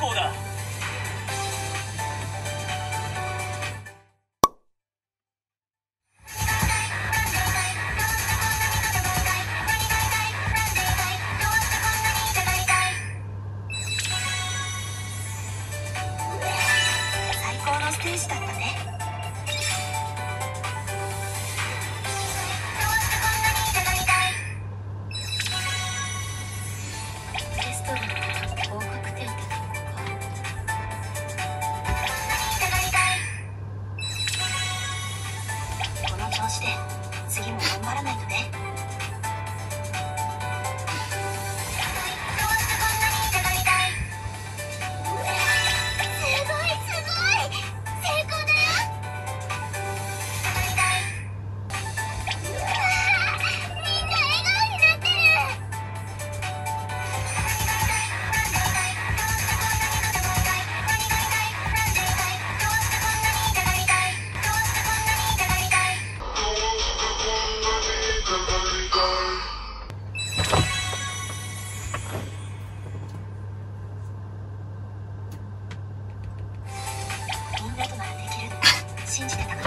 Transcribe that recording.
功だ。最高のステージだったね。次も頑張らないとね。信じてた。